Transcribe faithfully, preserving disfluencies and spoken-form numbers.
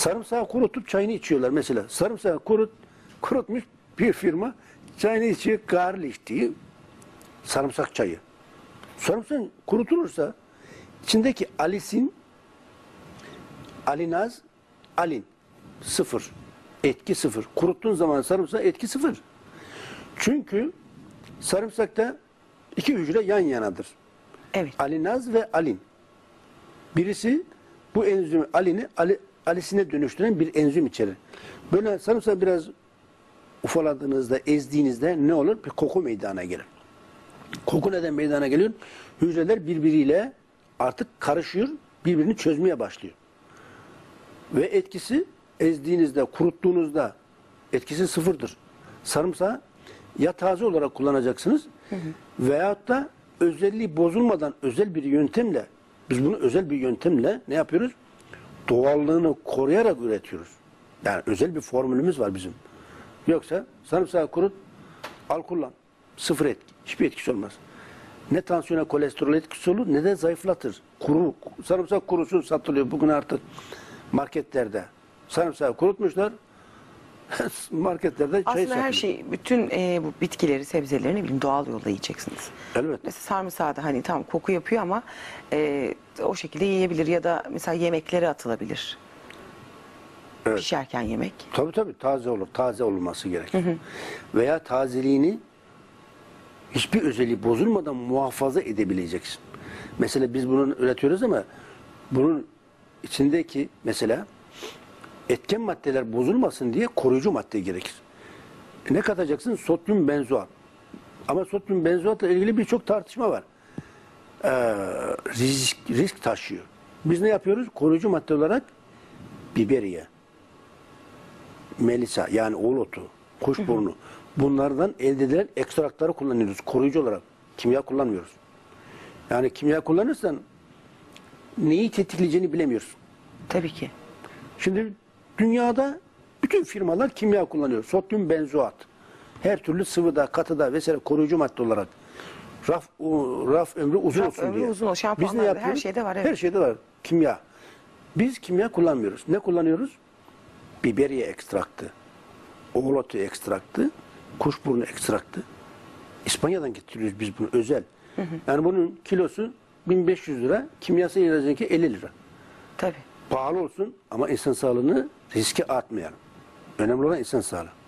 Sarımsağı kurutup çayını içiyorlar mesela. Sarımsağı kurut, kurutmuş bir firma çayını içiyor, garlic diye sarımsak çayı. Sarımsak kurutulursa içindeki alisin, alinaz, alin sıfır. Etki sıfır. Kuruttuğun zaman sarımsak etki sıfır. Çünkü sarımsakta iki hücre yan yanadır. Evet. Alinaz ve alin. Birisi bu enzimi alini ali, alisine dönüştüren bir enzim içerir. Böyle sarımsak biraz ufaladığınızda, ezdiğinizde ne olur? Bir koku meydana gelir. Koku neden meydana geliyor? Hücreler birbiriyle artık karışıyor, birbirini çözmeye başlıyor. Ve etkisi ezdiğinizde, kuruttuğunuzda etkisi sıfırdır. Sarımsağı ya taze olarak kullanacaksınız, hı hı, veyahut da özelliği bozulmadan özel bir yöntemle, biz bunu özel bir yöntemle ne yapıyoruz? Doğallığını koruyarak üretiyoruz. Yani özel bir formülümüz var bizim. Yoksa sarımsağı kurut, al kullan. Sıfır etki. Hiçbir etkisi olmaz. Ne tansiyona, kolesterol etkisi olur, ne de zayıflatır. Kuru, sarımsak kurusu satılıyor bugün artık marketlerde. Sarımsağı kurutmuşlar. Marketlerde çay satıyor. Aslında her şey, bütün e, bu bitkileri, sebzelerini bilin, doğal yolla yiyeceksiniz. Evet. Mesela sarımsağı da hani tam koku yapıyor ama e, o şekilde yiyebilir ya da mesela yemeklere atılabilir. Evet. Pişerken yemek. Tabii tabii taze olur. Taze olması gerekir. Hı hı. Veya tazeliğini hiçbir özelliği bozulmadan muhafaza edebileceksin. Mesela biz bunu üretiyoruz ama bunun içindeki mesela etken maddeler bozulmasın diye koruyucu madde gerekir. Ne katacaksın? Sodyum benzoat. Ama sodyum benzoatla ilgili birçok tartışma var. Ee, risk, risk taşıyor. Biz ne yapıyoruz? Koruyucu madde olarak biberiye, melisa yani oğul otu, kuşburnu, bunlardan elde edilen ekstraktları kullanıyoruz koruyucu olarak. Kimya kullanmıyoruz. Yani kimya kullanırsan neyi tetikleyeceğini bilemiyorsun. Tabii ki. Şimdi dünyada bütün firmalar kimya kullanıyor. Sodyum benzoat. Her türlü sıvıda, katıda vesaire koruyucu madde olarak. Raf, raf ömrü uzun raf olsun ömrü diye. Uzun o, biz ne yapıyoruz? Her şeyde var. Evet. Her şeyde var. Kimya. Biz kimya kullanmıyoruz. Ne kullanıyoruz? Biberiye ekstraktı, oğul otu ekstraktı, kuşburnu ekstraktı. İspanya'dan getiriyoruz biz bunu özel. Hı hı. Yani bunun kilosu bin beş yüz lira, kimyasal ilacındaki elli lira. Tabii. Pahalı olsun ama insan sağlığını riske atmayalım. Önemli olan insan sağlığı.